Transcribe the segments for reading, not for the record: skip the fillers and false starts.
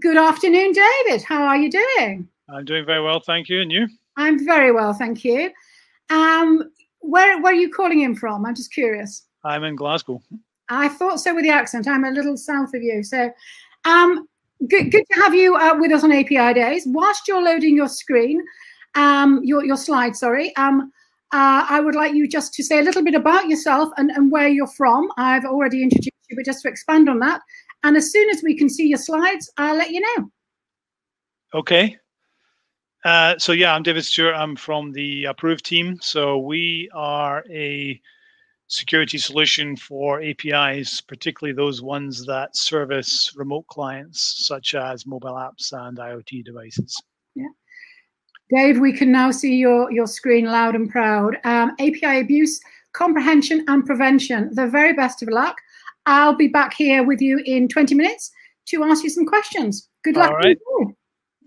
Good afternoon, David. How are you doing? I'm doing very well, thank you. And you? I'm very well, thank you. Where are you calling in from? I'm just curious. I'm in Glasgow. I thought so with the accent. I'm a little south of you. So good to have you with us on API Days. Whilst you're loading your screen, your slide, sorry, I would like you just to say a little bit about yourself and where you're from. I've already introduced you, but just to expand on that. And as soon as we can see your slides, I'll let you know. Okay. So yeah, I'm David Stewart. I'm from the Approve team. So we are a security solution for APIs, particularly those ones that service remote clients, such as mobile apps and IoT devices. Yeah. Dave, we can now see your screen loud and proud. API abuse, comprehension and prevention. The very best of luck. I'll be back here with you in 20 minutes to ask you some questions. Good luck. All right.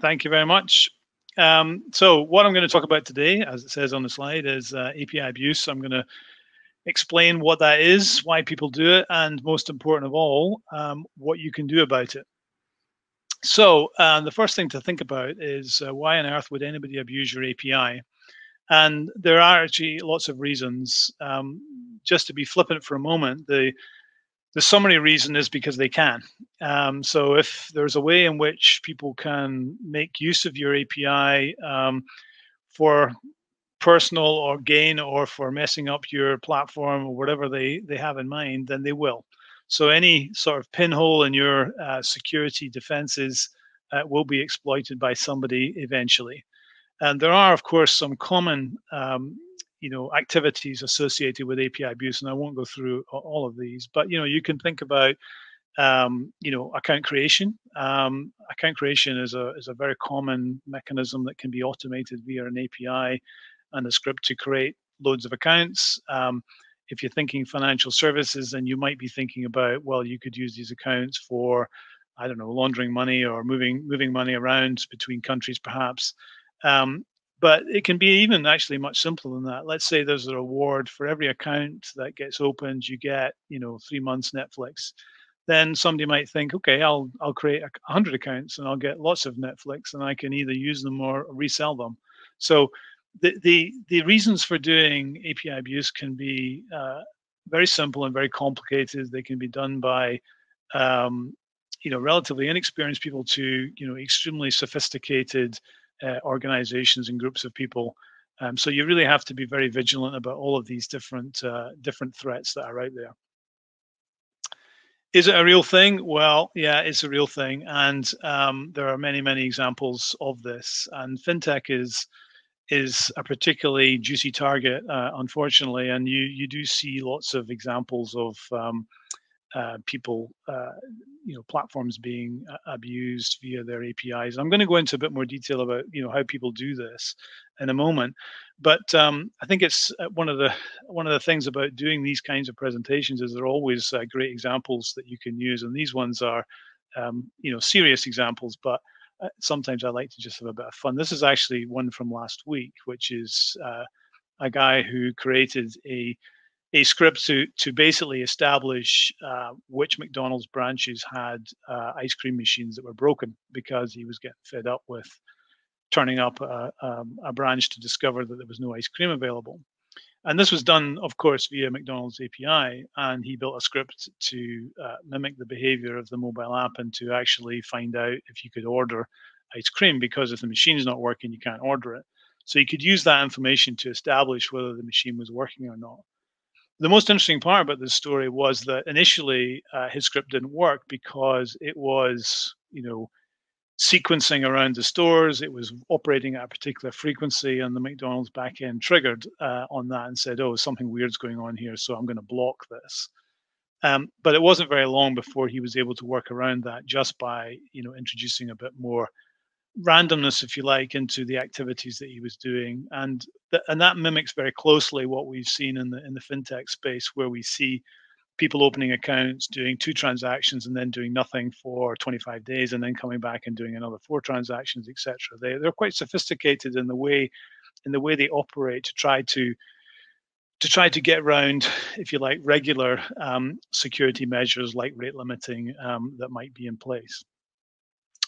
Thank you very much. So what I'm going to talk about today, as it says on the slide, is API abuse. I'm going to explain what that is, why people do it, and most important of all, what you can do about it. So the first thing to think about is why on earth would anybody abuse your API? And there are actually lots of reasons. Just to be flippant for a moment, the summary reason is because they can. So if there's a way in which people can make use of your API for personal or gain or for messing up your platform or whatever they have in mind, then they will. So any sort of pinhole in your security defenses will be exploited by somebody eventually. And there are, of course, some common activities associated with API abuse, and I won't go through all of these, but you can think about account creation. Account creation is a very common mechanism that can be automated via an API and a script to create loads of accounts. If you're thinking financial services, then you might be thinking about, well, you could use these accounts for, I don't know, laundering money or moving money around between countries, perhaps. But it can be even actually much simpler than that. Let's say there's a reward for every account that gets opened. You get, 3 months Netflix. Then somebody might think, okay, I'll create 100 accounts and I'll get lots of Netflix, and I can either use them or resell them. So the reasons for doing API abuse can be very simple and very complicated. They can be done by relatively inexperienced people to extremely sophisticated organizations and groups of people, so you really have to be very vigilant about all of these different threats that are out there. Is it a real thing? Well, yeah, it's a real thing, and there are many examples of this. And fintech is a particularly juicy target, unfortunately, and you do see lots of examples of people, platforms being abused via their APIs. I'm going to go into a bit more detail about, how people do this in a moment. But I think it's one of the things about doing these kinds of presentations is there are always great examples that you can use. And these ones are, serious examples, but sometimes I like to just have a bit of fun. This is actually one from last week, which is a guy who created a script to basically establish which McDonald's branches had ice cream machines that were broken, because he was getting fed up with turning up a branch to discover that there was no ice cream available. And this was done, of course, via McDonald's API, and he built a script to mimic the behavior of the mobile app and to actually find out if you could order ice cream, because if the machine's not working, you can't order it. So you could use that information to establish whether the machine was working or not. The most interesting part about this story was that initially his script didn't work because it was, sequencing around the stores. It was operating at a particular frequency, and the McDonald's backend triggered on that and said, oh, something weird's going on here, so I'm going to block this. But it wasn't very long before he was able to work around that just by, introducing a bit more randomness, if you like, into the activities that he was doing, and that mimics very closely what we've seen in the fintech space, where we see people opening accounts, doing 2 transactions, and then doing nothing for 25 days, and then coming back and doing another 4 transactions, etc. They're quite sophisticated in the way they operate to try to get around, if you like, regular security measures like rate limiting that might be in place.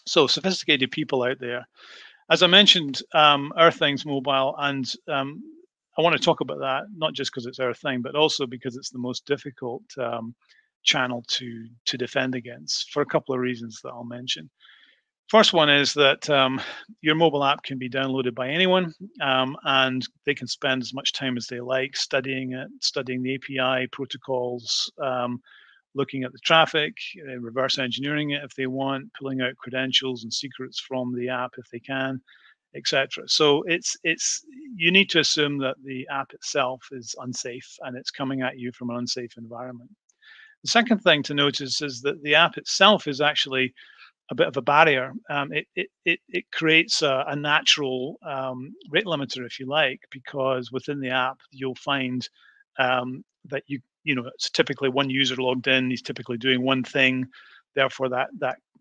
So sophisticated people out there. As I mentioned, Earththings Mobile, and I want to talk about that, not just because it's Earththing, but also because it's the most difficult channel to defend against for a couple of reasons that I'll mention. First one is that your mobile app can be downloaded by anyone, and they can spend as much time as they like studying it, studying the API protocols, looking at the traffic, reverse engineering it if they want, pulling out credentials and secrets from the app if they can, etc. So it's you need to assume that the app itself is unsafe and it's coming at you from an unsafe environment. The second thing to notice is that the app itself is actually a bit of a barrier. It creates a natural rate limiter, if you like, because within the app you'll find that you know it's typically one user logged in. He's typically doing one thing, therefore that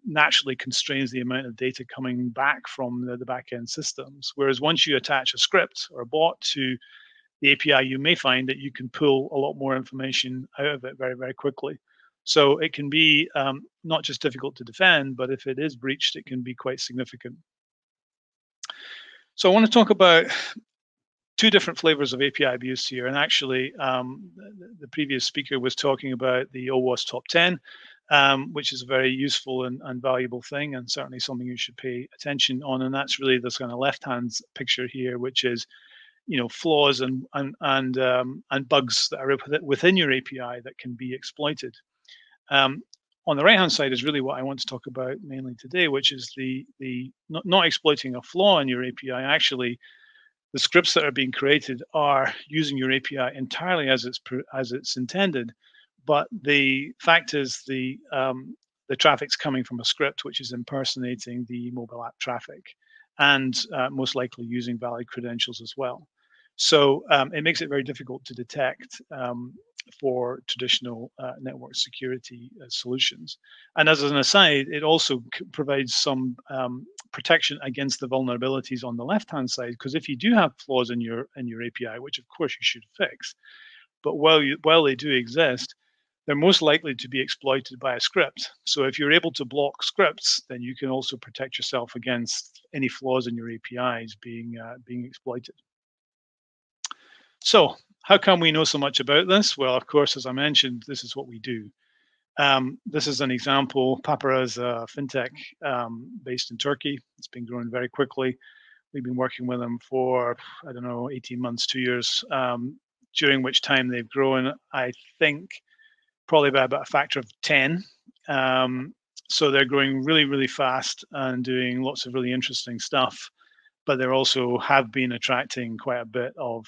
naturally constrains the amount of data coming back from the back end systems. Whereas once you attach a script or a bot to the API, you may find that you can pull a lot more information out of it very, very quickly. So it can be not just difficult to defend, but if it is breached, it can be quite significant. So I want to talk about two different flavors of API abuse here. And actually, the previous speaker was talking about the OWASP Top 10, which is a very useful and valuable thing, and certainly something you should pay attention on. And that's really this kind of left-hand picture here, which is, you know, flaws and bugs that are within your API that can be exploited. On the right-hand side is really what I want to talk about mainly today, which is the not exploiting a flaw in your API. Actually, the scripts that are being created are using your API entirely as it's intended. But the fact is, the traffic's coming from a script which is impersonating the mobile app traffic, and most likely using valid credentials as well. So it makes it very difficult to detect for traditional network security solutions. And as an aside, it also provides some protection against the vulnerabilities on the left-hand side, because if you do have flaws in your API, which of course you should fix, but while they do exist, they're most likely to be exploited by a script. So if you're able to block scripts, then you can also protect yourself against any flaws in your APIs being exploited. So how come we know so much about this? Well, of course, as I mentioned, this is what we do. This is an example. Papara is a fintech based in Turkey. It's been growing very quickly. We've been working with them for, I don't know, 18 months, 2 years, during which time they've grown, I think, probably by about a factor of 10. So they're growing really, really fast and doing lots of really interesting stuff. But they also have been attracting quite a bit of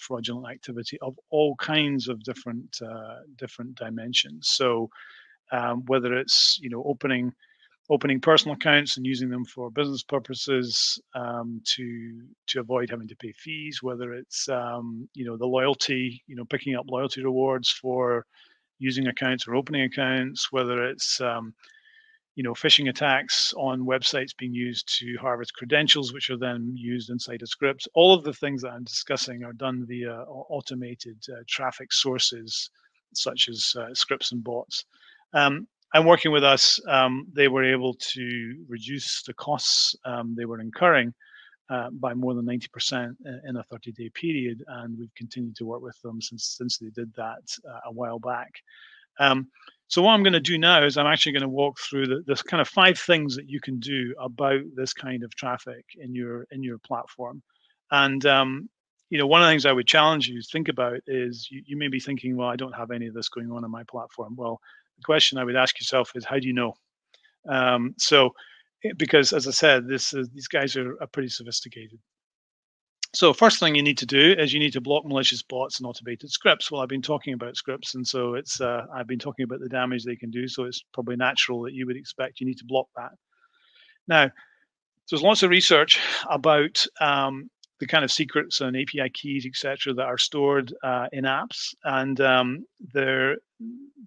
fraudulent activity of all kinds of different dimensions. So whether it's, you know, opening personal accounts and using them for business purposes to avoid having to pay fees, whether it's you know, the loyalty, you know, picking up loyalty rewards for using accounts or opening accounts, whether it's you know, phishing attacks on websites being used to harvest credentials, which are then used inside a script. All of the things that I'm discussing are done via automated traffic sources, such as scripts and bots. And working with us, they were able to reduce the costs they were incurring by more than 90% in a 30-day period. And we've continued to work with them since they did that a while back. So what I'm going to do now is I'm actually going to walk through the kind of 5 things that you can do about this kind of traffic in your platform. And you know, one of the things I would challenge you to think about is you may be thinking, well, I don't have any of this going on my platform. Well, the question I would ask yourself is, how do you know? So, because as I said, these guys are pretty sophisticated. So first thing you need to do is you need to block malicious bots and automated scripts. Well, I've been talking about scripts, and so it's I've been talking about the damage they can do, so it's probably natural that you would expect you need to block that. Now, there's lots of research about the kind of secrets and API keys, etc., that are stored in apps, and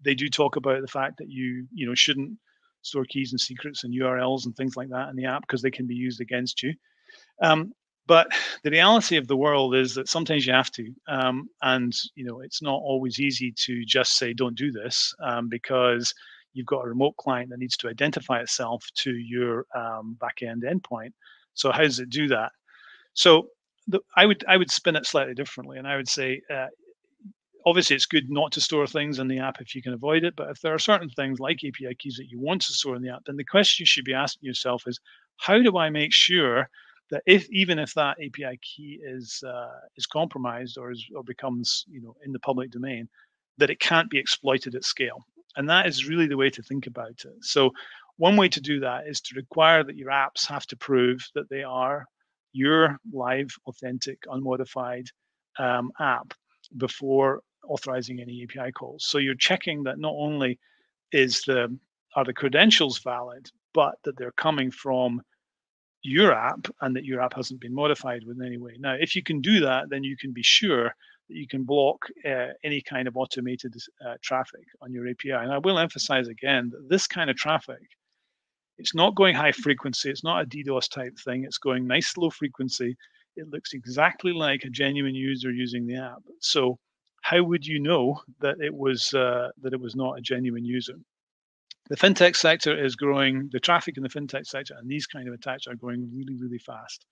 they do talk about the fact that you know shouldn't store keys and secrets and URLs and things like that in the app, because they can be used against you. But the reality of the world is that sometimes you have to, and you know, it's not always easy to just say, don't do this, because you've got a remote client that needs to identify itself to your back-end endpoint. So how does it do that? So I would spin it slightly differently, and I would say, obviously, it's good not to store things in the app if you can avoid it. But if there are certain things like API keys that you want to store in the app, then the question you should be asking yourself is, how do I make sure that even if that API key is compromised or becomes, you know, in the public domain, that it can't be exploited at scale? And that is really the way to think about it. So one way to do that is to require that your apps have to prove that they are your live, authentic, unmodified app before authorizing any API calls. So you're checking that not only are the credentials valid, but that they're coming from your app and that your app hasn't been modified in any way. Now, if you can do that, then you can be sure that you can block any kind of automated traffic on your API. And I will emphasize again that this kind of traffic, it's not going high frequency. It's not a DDoS type thing. It's going nice low frequency. It looks exactly like a genuine user using the app. So how would you know that it was not a genuine user? The fintech sector is growing. The traffic in the fintech sector and these kind of attacks are growing really, really fast,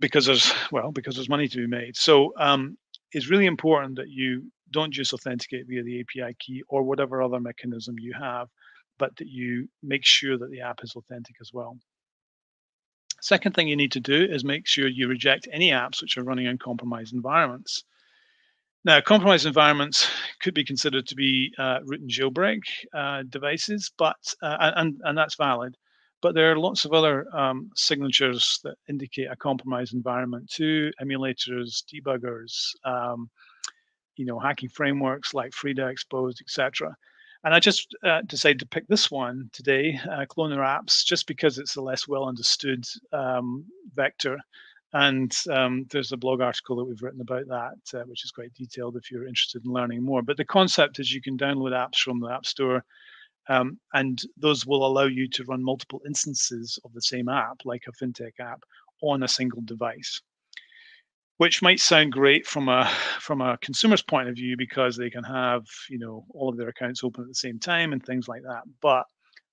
because there's money to be made. So it's really important that you don't just authenticate via the API key or whatever other mechanism you have, but that you make sure that the app is authentic as well. Second thing you need to do is make sure you reject any apps which are running in compromised environments. Now, compromised environments could be considered to be root and jailbreak devices, but and that's valid. But there are lots of other signatures that indicate a compromised environment too: emulators, debuggers, hacking frameworks like Frida, Exposed, etc. And I just decided to pick this one today, cloner apps, just because it's a less well understood vector. And there's a blog article that we've written about that, which is quite detailed if you're interested in learning more. But the concept is you can download apps from the App Store, and those will allow you to run multiple instances of the same app, like a fintech app, on a single device, which might sound great from a consumer's point of view because they can have, you know, all of their accounts open at the same time and things like that. But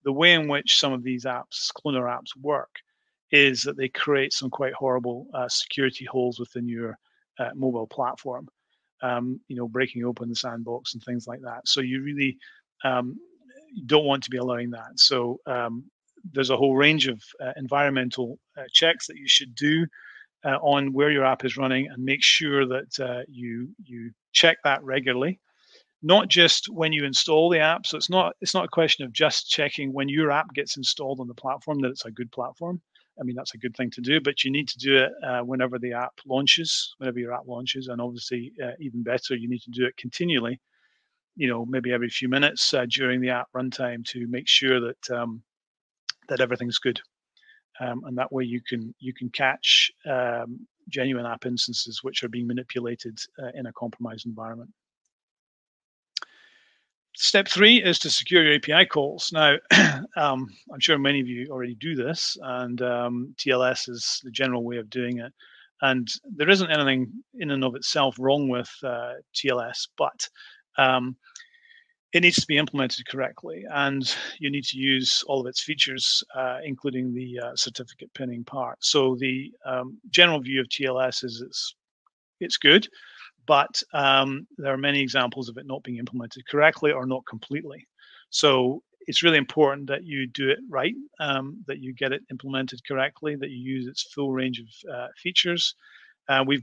the way in which some of these apps, cloner apps, work is that they create some quite horrible security holes within your mobile platform, breaking open the sandbox and things like that. So you really don't want to be allowing that. So there's a whole range of environmental checks that you should do on where your app is running, and make sure that you check that regularly, not just when you install the app. So it's not a question of just checking when your app gets installed on the platform that it's a good platform. I mean, that's a good thing to do, but you need to do it whenever your app launches, and obviously even better, you need to do it continually, maybe every few minutes during the app runtime to make sure that that everything's good. And that way you can catch genuine app instances which are being manipulated in a compromised environment. Step 3 is to secure your API calls. Now, I'm sure many of you already do this, and TLS is the general way of doing it. And there isn't anything in and of itself wrong with TLS, but it needs to be implemented correctly, and you need to use all of its features, including the certificate pinning part. So the general view of TLS is it's good, but there are many examples of it not being implemented correctly or not completely. So it's really important that you do it right, that you get it implemented correctly, that you use its full range of features. We've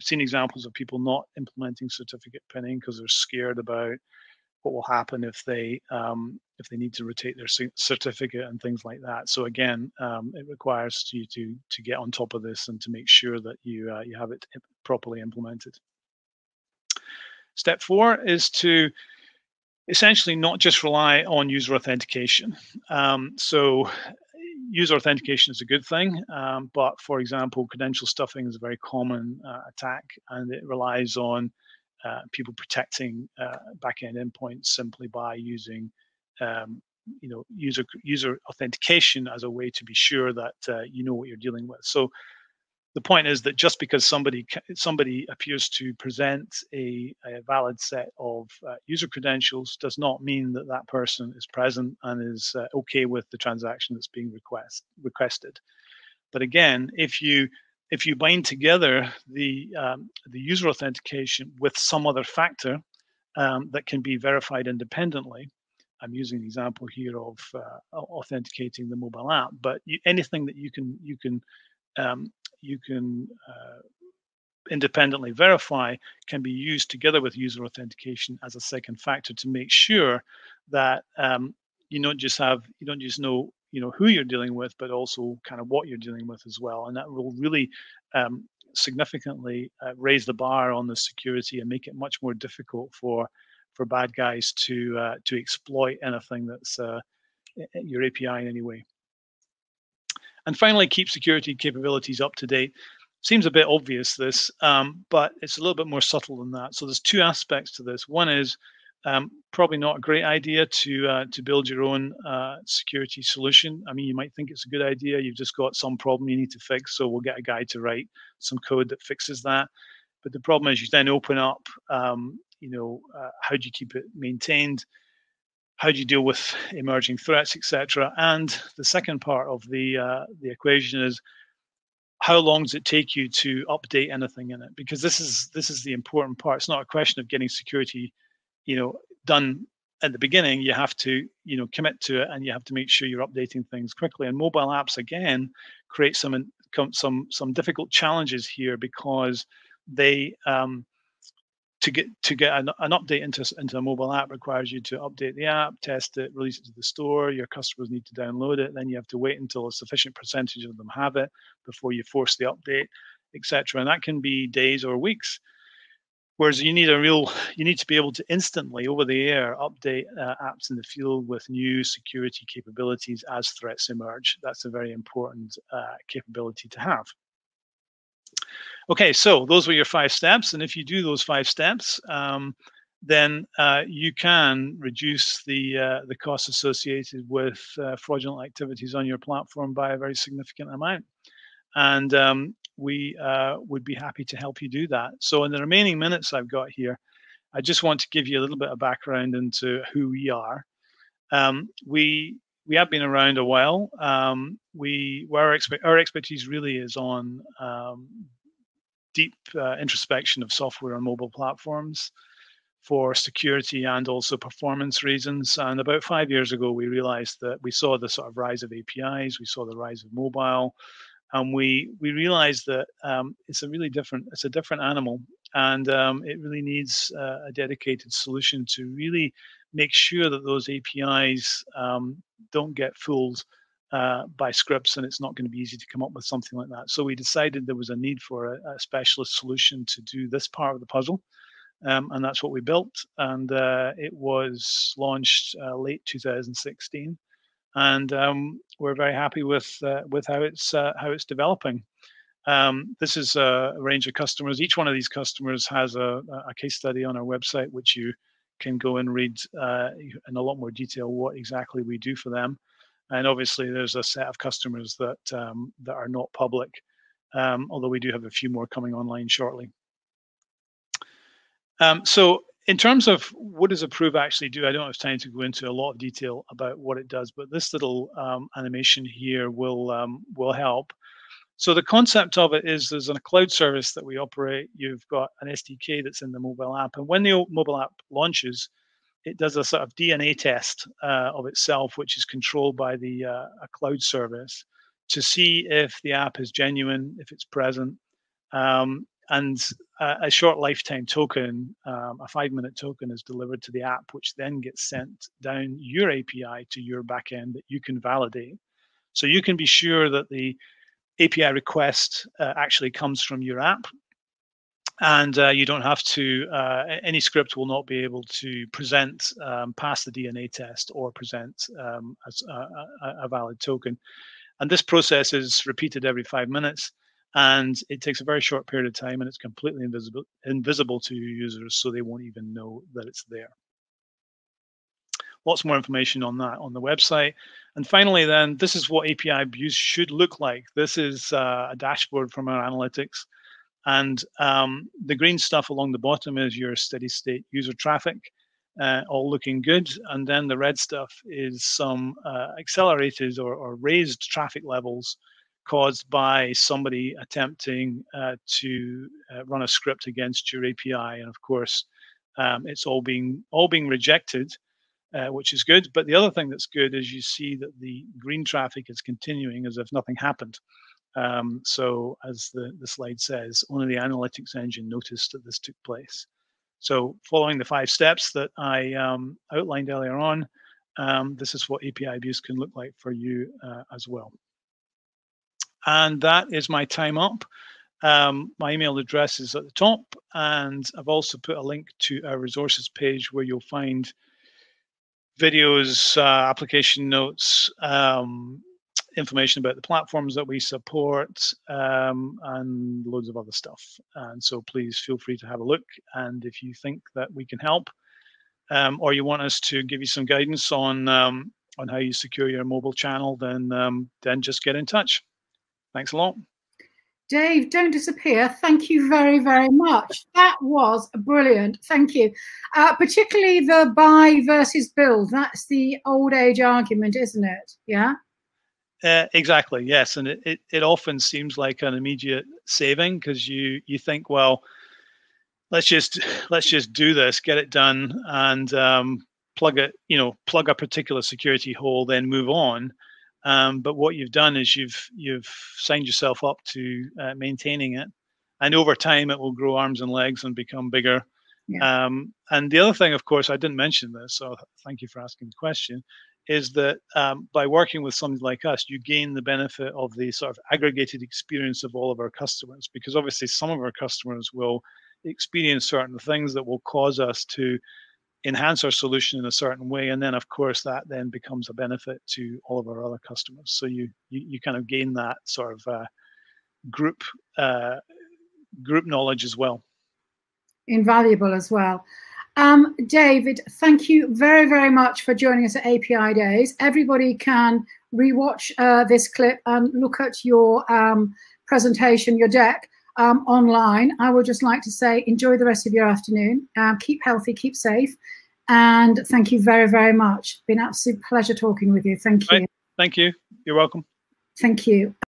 seen examples of people not implementing certificate pinning because they're scared about what will happen if they need to rotate their certificate and things like that. So again, it requires you to get on top of this and to make sure that you have it properly implemented. Step 4 is to essentially not just rely on user authentication. So user authentication is a good thing, but for example, credential stuffing is a very common attack, and it relies on people protecting back-end endpoints simply by using, user authentication as a way to be sure that you know what you're dealing with. So the point is that just because somebody appears to present a valid set of user credentials does not mean that that person is present and is okay with the transaction that's being requested. But again, if you bind together the user authentication with some other factor that can be verified independently, I'm using the example here of authenticating the mobile app, but anything that you can independently verify can be used together with user authentication as a second factor to make sure that you don't just know who you're dealing with, but also kind of what you're dealing with as well. And that will really significantly raise the bar on the security and make it much more difficult for bad guys to exploit anything that's your API in any way. And finally, keep security capabilities up to date. Seems a bit obvious, this, but it's a little bit more subtle than that. So there's two aspects to this. One is probably not a great idea to build your own security solution. I mean, you might think it's a good idea. You've just got some problem you need to fix, so we'll get a guy to write some code that fixes that. But the problem is you then open up, how do you keep it maintained? How do you deal with emerging threats, etc.? And the second part of the equation is how long does it take you to update anything in it? Because this is the important part. It's not a question of getting security, done at the beginning. You have to, commit to it, and you have to make sure you're updating things quickly. And mobile apps again create some difficult challenges here because they to get an update into a mobile app requires you to update the app, test it, release it to the store. Your customers need to download it. Then you have to wait until a sufficient percentage of them have it before you force the update, etc. And that can be days or weeks. Whereas you need to be able to instantly, over the air, update apps in the field with new security capabilities as threats emerge. That's a very important capability to have. Okay, so those were your 5 steps, and if you do those 5 steps, then you can reduce the costs associated with fraudulent activities on your platform by a very significant amount, and we would be happy to help you do that. So in the remaining minutes I've got here, I just want to give you a little bit of background into who we are. We have been around a while. Our expertise really is on deep introspection of software on mobile platforms for security and also performance reasons. And about 5 years ago, we realized that we saw the sort of rise of APIs, we saw the rise of mobile, and we realized that it's a different animal, and it really needs a dedicated solution to really make sure that those APIs don't get fooled by scripts, and it's not going to be easy to come up with something like that. So we decided there was a need for a specialist solution to do this part of the puzzle, and that's what we built. And it was launched late 2016, and we're very happy with how it's developing. This is a range of customers. Each one of these customers has a case study on our website, which you can go and read in a lot more detail what exactly we do for them. And obviously, there's a set of customers that are not public, although we do have a few more coming online shortly. So in terms of what does Approve actually do, I don't have time to go into a lot of detail about what it does, but this little animation here will help. So the concept of it is there's a cloud service that we operate. You've got an SDK that's in the mobile app. And when the mobile app launches, it does a sort of DNA test of itself, which is controlled by a cloud service to see if the app is genuine, if it's present. And a short lifetime token, a 5-minute token is delivered to the app, which then gets sent down your API to your backend that you can validate. So you can be sure that the API request actually comes from your app, and you don't have to, any script will not be able to present, pass the DNA test or present as a valid token. And this process is repeated every 5 minutes, and it takes a very short period of time, and it's completely invisible to your users, so they won't even know that it's there. lots more information on that on the website. And finally, then, this is what API abuse should look like. This is a dashboard from our analytics. And the green stuff along the bottom is your steady state user traffic, all looking good. And then the red stuff is some accelerated or raised traffic levels caused by somebody attempting to run a script against your API. And of course, it's all being rejected, which is good. But the other thing that's good is you see that the green traffic is continuing as if nothing happened. So as the slide says, only the analytics engine noticed that this took place. So following the 5 steps that I outlined earlier on, this is what API abuse can look like for you as well. And that is my time up. My email address is at the top, and I've also put a link to our resources page where you'll find videos, application notes, information about the platforms that we support, and loads of other stuff. And so please feel free to have a look. And if you think that we can help, or you want us to give you some guidance on how you secure your mobile channel, then just get in touch. Thanks a lot. Dave, don't disappear. Thank you very, very much. That was brilliant. Thank you. Particularly the buy versus build. That's the old age argument, isn't it? Yeah? Exactly, yes. And it often seems like an immediate saving because you think, well, let's just do this, get it done, and plug a particular security hole, then move on. But what you've done is you've signed yourself up to maintaining it, and over time it will grow arms and legs and become bigger. Yeah. And the other thing, of course, I didn't mention this, so thank you for asking the question, is that by working with somebody like us, you gain the benefit of the sort of aggregated experience of all of our customers, because obviously some of our customers will experience certain things that will cause us to enhance our solution in a certain way, and then of course that then becomes a benefit to all of our other customers. So you kind of gain that sort of group knowledge as well. Invaluable as well. David, thank you very, very much for joining us at API Days. Everybody can rewatch this clip and look at your presentation, your deck online. I would just like to say, enjoy the rest of your afternoon. Keep healthy, keep safe, and thank you very, very much. It's been an absolute pleasure talking with you. Thank you. Right. Thank you. You're welcome. Thank you.